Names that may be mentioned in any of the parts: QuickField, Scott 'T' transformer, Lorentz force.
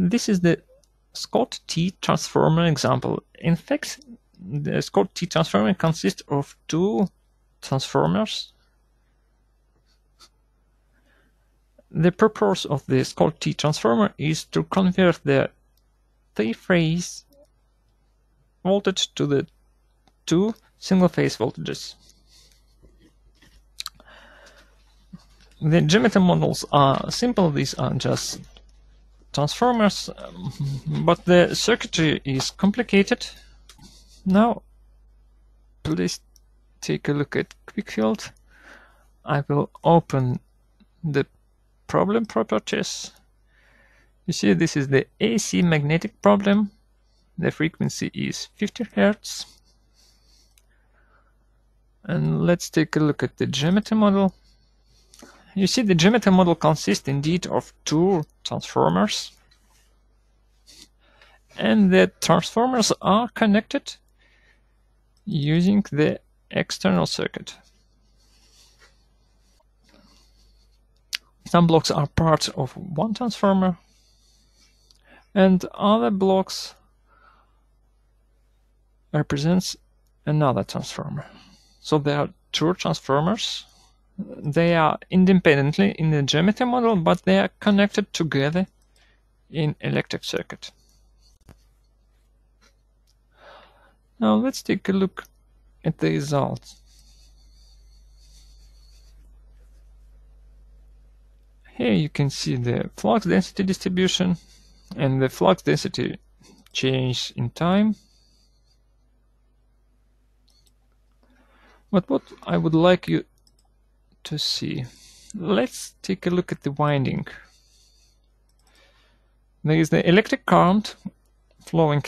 This is the Scott 'T' transformer example. In fact, the Scott 'T' transformer consists of two transformers. The purpose of the Scott 'T' transformer is to convert the three-phase voltage to the two single-phase voltages. The geometry models are simple, these are just transformers, but the circuitry is complicated. Now, please take a look at QuickField. I will open the problem properties. You see, this is the AC magnetic problem. The frequency is 50 Hz. And let's take a look at the geometry model. You see, the geometry model consists indeed of two transformers, and the transformers are connected using the external circuit. Some blocks are parts of one transformer, and other blocks represents another transformer. So there are two transformers. They are independently in the geometry model, but they are connected together in electric circuit. Now let's take a look at the results. Here you can see the flux density distribution, and the flux density changes in time. But what I would like you to see, let's take a look at the winding. There is the electric current flowing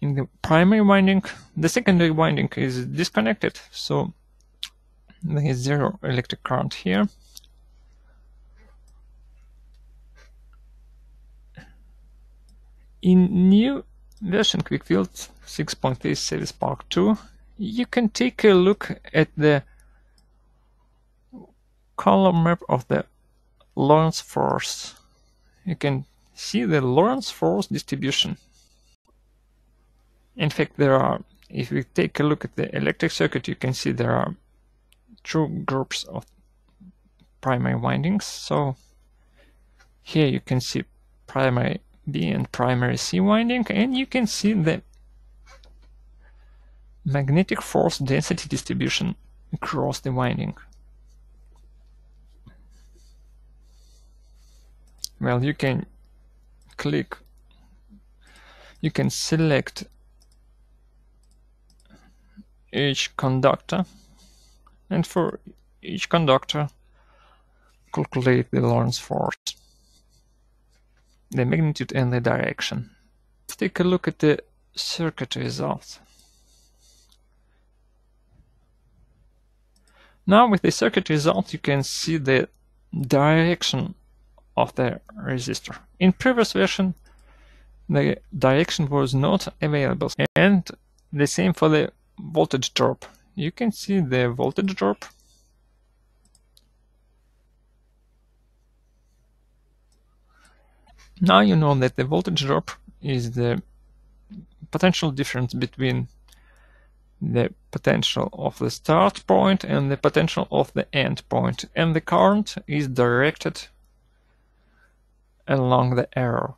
in the primary winding. The secondary winding is disconnected, so there is zero electric current here. In new version QuickField 6.3 Service Pack 2, you can take a look at the color map of the Lorentz force. You can see the Lorentz force distribution. In fact, there are, if we take a look at the electric circuit, you can see there are two groups of primary windings. So here you can see primary B and primary C winding, and you can see the magnetic force density distribution across the winding. Well, you can click, you can select each conductor, and for each conductor calculate the Lorentz force, the magnitude and the direction. Let's take a look at the circuit results. Now with the circuit result you can see the direction of the resistor. In previous version the direction was not available, and the same for the voltage drop. You can see the voltage drop. Now you know that the voltage drop is the potential difference between the potential of the start point and the potential of the end point, and the current is directed along the arrow.